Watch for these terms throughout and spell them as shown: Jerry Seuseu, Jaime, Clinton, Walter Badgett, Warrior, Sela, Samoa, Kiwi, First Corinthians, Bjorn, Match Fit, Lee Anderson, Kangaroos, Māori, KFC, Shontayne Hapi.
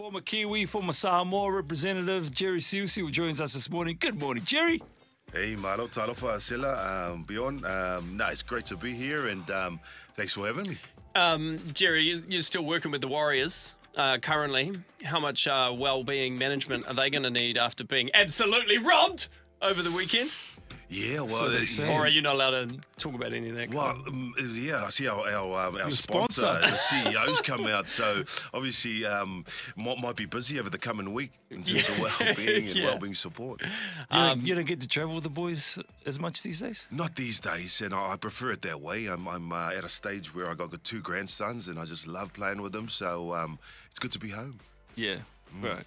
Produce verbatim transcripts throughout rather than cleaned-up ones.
Former Kiwi, former Samoa representative Jerry Seuseu, who joins us this morning. Good morning, Jerry. Hey, Maro, talofa, Sela, um, Bjorn. Um, no, it's great to be here, and um, thanks for having me. Um, Jerry, you're still working with the Warriors uh, currently. How much uh, well-being management are they going to need after being absolutely robbed over the weekend? Yeah, well, so they say, or are you not allowed to talk about any of that? Well, um, yeah, I see our our, um, our sponsor, sponsor. The C E O's come out, so obviously um, might, might be busy over the coming week in terms yeah. of well-being and yeah. well-being support. Um, you, don't, you don't get to travel with the boys as much these days? Not these days, and I, I prefer it that way. I'm, I'm uh, at a stage where I got two grandsons, and I just love playing with them, so um, it's good to be home. Yeah, mm. right.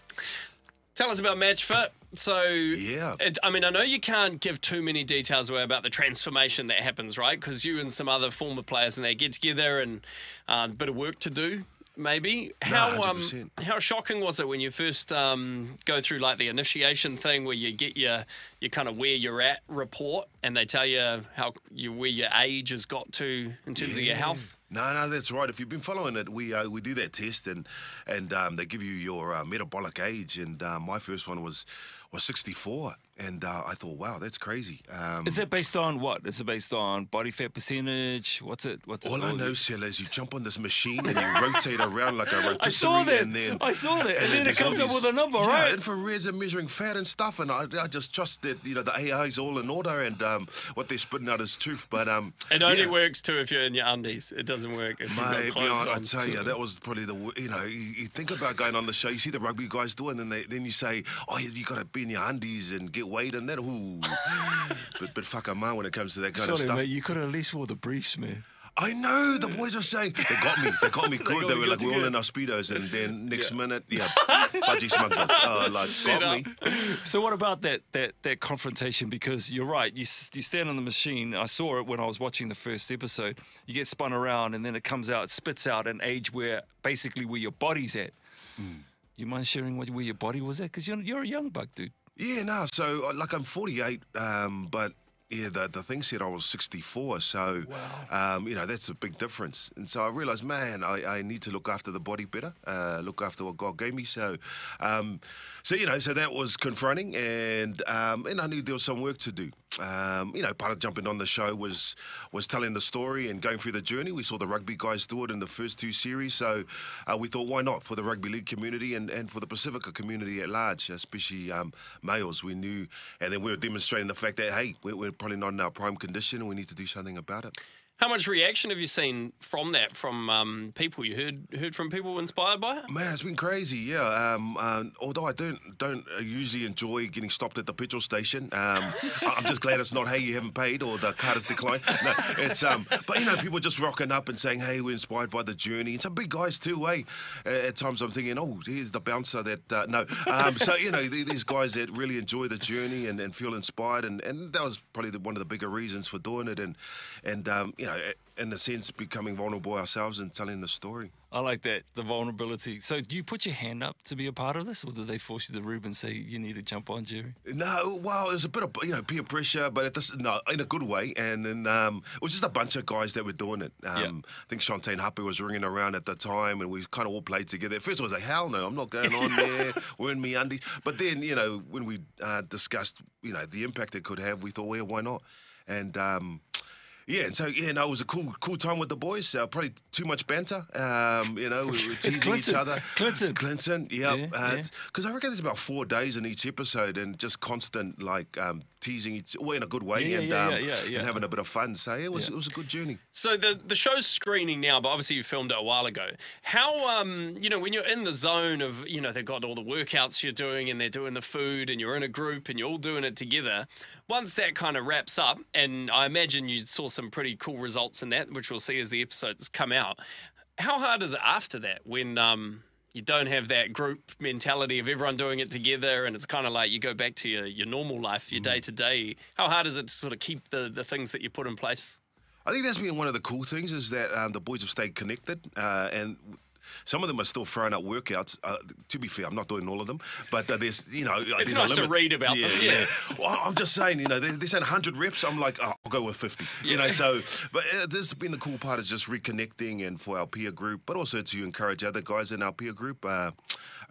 Tell us about Match Fit. So, yeah. it, I mean, I know you can't give too many details away about the transformation that happens, right? Because you and some other former players and they get together and uh, a bit of work to do, maybe. How nah, um, how shocking was it when you first um, go through like the initiation thing where you get your your kind of where you're at report and they tell you how you where your age has got to in terms yeah. of your health? No, no, that's right. If you've been following it, we uh, we do that test, and and um, they give you your uh, metabolic age. And uh, my first one was was sixty-four, and uh, I thought, wow, that's crazy. Um, Is that based on what? Is it based on body fat percentage? What's it? What's all it I know, Sela, is you jump on this machine and you rotate around like a rotisserie. I saw that. And then, I saw that, and, and then, then it comes up with a number, yeah, right? Infrareds are measuring fat and stuff, and I, I just trust that you know the A I is all in order, and um, what they're spitting out is truth. But um, it only yeah. works too if you're in your undies. It doesn't. Work if Mate, you know, I tell you, that was probably the you know you, you think about going on the show, you see the rugby guys do, and then they then you say, oh, you, you got to be in your undies and get weighed and that. Ooh, but but fuck a man when it comes to that kind Sorry, of stuff. Mate, you could have at least wore the briefs, man. I know, the boys were saying, they got me, they got me good, they, got they were like, we're all in our speedos, and then next yeah. minute, yeah, budgie smugs us, oh, like, Set got up. me. So what about that, that, that confrontation, because you're right, you, you stand on the machine, I saw it when I was watching the first episode, you get spun around, and then it comes out, it spits out an age where, basically where your body's at. Mm. You mind sharing what, where your body was at? Because you're, you're a young buck, dude. Yeah, no, so, like, I'm forty-eight, um, but... Yeah, the, the thing said I was sixty-four, so, wow. um, you know, that's a big difference. And so I realised, man, I, I need to look after the body better, uh, look after what God gave me. So, um, so you know, so that was confronting, and um, and I knew there was some work to do. Um, you know, part of jumping on the show was was telling the story and going through the journey. We saw the rugby guys do it in the first two series, so uh, we thought, why not for the rugby league community and, and for the Pacifica community at large, especially um, males. We knew, and then we were demonstrating the fact that, hey, we're, we're probably not in our prime condition and we need to do something about it. How much reaction have you seen from that, from um, people you heard heard from people inspired by it? Man, it's been crazy, yeah. Um, uh, although I don't don't usually enjoy getting stopped at the petrol station. Um, I, I'm just glad it's not, hey, you haven't paid or the card has declined. No, it's um, but you know, people just rocking up and saying, hey, we're inspired by the journey. And some big guys too, eh? At times I'm thinking, oh, here's the bouncer that uh, no. Um, so you know, these guys that really enjoy the journey and, and feel inspired, and, and that was probably the, one of the bigger reasons for doing it, and and um. You know, in a sense, becoming vulnerable ourselves and telling the story. I like that, the vulnerability. So do you put your hand up to be a part of this, or did they force you to the room and say, you need to jump on, Jerry? No, well, it was a bit of, you know, peer pressure, but at this, no, in a good way. And then um, it was just a bunch of guys that were doing it. Um, yeah. I think Shontayne Hapi was ringing around at the time, and we kind of all played together. At first I was like, hell no, I'm not going on there. We're in me undies. But then, you know, when we uh, discussed, you know, the impact it could have, we thought, well, yeah, why not? And... Um, Yeah, and so, yeah, no, it was a cool cool time with the boys. Uh, probably too much banter. Um, you know, we were teasing each other. Clinton. Clinton, yeah. Because yeah, yeah. I reckon there's about four days in each episode and just constant, like, um, teasing each well, in a good way, yeah, and, yeah, um, yeah, yeah, yeah. and having a bit of fun. So yeah, it was, yeah. it was a good journey. So the, the show's screening now, but obviously you filmed it a while ago. How, um, you know, when you're in the zone of, you know, they've got all the workouts you're doing and they're doing the food and you're in a group and you're all doing it together, once that kind of wraps up, and I imagine you saw some pretty cool results in that, which we'll see as the episodes come out. How hard is it after that when um, you don't have that group mentality of everyone doing it together, and it's kind of like you go back to your, your normal life, your day-to-day? How hard is it to sort of keep the, the things that you put in place? I think that's been one of the cool things is that um, the boys have stayed connected, uh, and some of them are still throwing out workouts. Uh, to be fair, I'm not doing all of them, but uh, there's, you know... Like, it's nice to read about yeah, them. Yeah, yeah. Well, I'm just saying, you know, they're, they're saying one hundred reps. I'm like, oh, I'll go with fifty. Yeah. You know, so... But uh, this has been the cool part is just reconnecting and for our peer group, but also to encourage other guys in our peer group. Uh,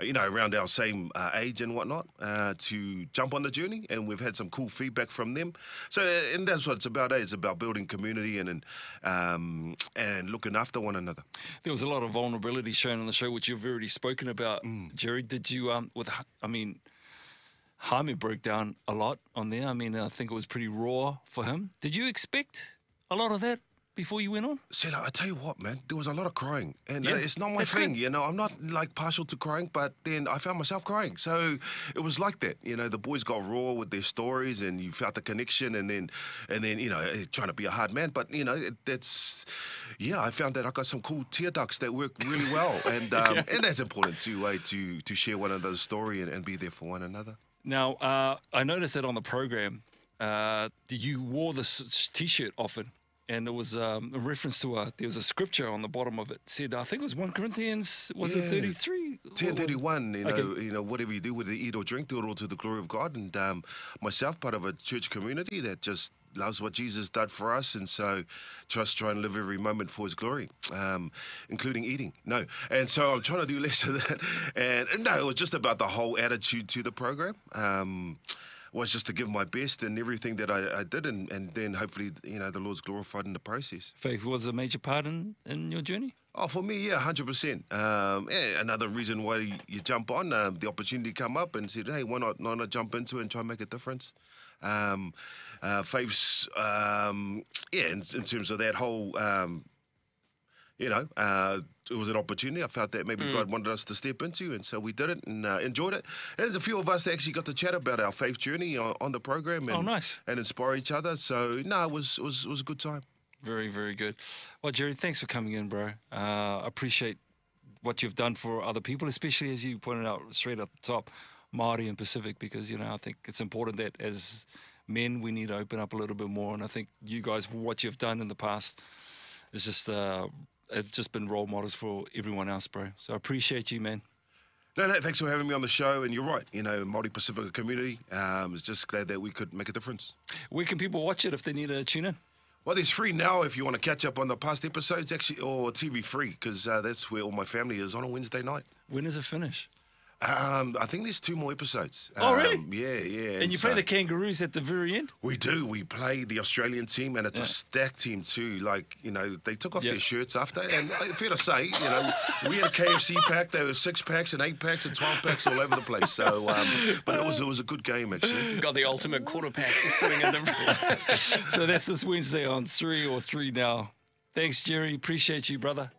you know, around our same uh, age and whatnot uh, to jump on the journey, and we've had some cool feedback from them. So, and that's what it's about, eh? It's about building community and and, um, and looking after one another. There was a lot of vulnerability shown on the show, which you've already spoken about, mm. Jerry. Did you, um, with, I mean, Jaime broke down a lot on there. I mean, I think it was pretty raw for him. Did you expect a lot of that before you went on? Sela, I tell you what, man, there was a lot of crying. And yeah, uh, it's not my thing, good. you know. I'm not, like, partial to crying, but then I found myself crying. So it was like that. You know, the boys got raw with their stories and you felt the connection and then, and then you know, trying to be a hard man. But, you know, it, that's... Yeah, I found that I got some cool tear ducts that work really well. And um, yeah. and that's important, too, eh, to, to share one another's story and, and be there for one another. Now, uh, I noticed that on the program, uh, you wore this T-shirt often. And it was um, a reference to a, there was a scripture on the bottom of it. Said, I think it was First Corinthians, was yeah. it thirty-three? ten thirty-one, you know, okay. you know, whatever you do, whether you eat or drink, do it all to the glory of God. And um, myself, part of a church community that just loves what Jesus did for us. And so just try and live every moment for his glory, um, including eating. No. And so I'm trying to do less of that. And, and no, it was just about the whole attitude to the program. Um was just to give my best and everything that I, I did, and, and then hopefully, you know, the Lord's glorified in the process. Faith was a major part in, in your journey? Oh, for me, yeah, one hundred percent. Um, yeah, another reason why you, you jump on, um, the opportunity come up and said, hey, why not, why not jump into it and try and make a difference? Um, uh, Faith's, um, yeah, in, in terms of that whole, um, you know, uh, it was an opportunity. I felt that maybe mm. God wanted us to step into, and so we did it and uh, enjoyed it. And there's a few of us that actually got to chat about our faith journey on, on the program and, oh, nice. and inspire each other. So, no, it was, it was, it was a good time. Very, very good. Well, Jerry, thanks for coming in, bro. I uh, appreciate what you've done for other people, especially as you pointed out straight at the top, Māori and Pacific, because, you know, I think it's important that as men we need to open up a little bit more. And I think you guys, what you've done in the past is just... Uh, I've just been role models for everyone else, bro. So I appreciate you, man. No, no, thanks for having me on the show. And you're right, you know, Māori Pacific community. Um, it's just glad that we could make a difference. Where can people watch it if they need to tune in? Well, there's free now if you want to catch up on the past episodes, actually, or T V free, because uh, that's where all my family is on a Wednesday night. When does it finish? Um, I think there's two more episodes. Oh, um, really? Yeah, yeah. And, and you so play the Kangaroos at the very end? We do. We play the Australian team, and it's yeah. a stacked team too. Like, you know, they took off yep. their shirts after. And fair to say, you know, we had a K F C pack. There were six packs and eight packs and twelve packs all over the place. So, um, but it was it was a good game, actually. Got the ultimate quarter pack sitting in the So that's this Wednesday on three or three now. Thanks, Jerry. Appreciate you, brother.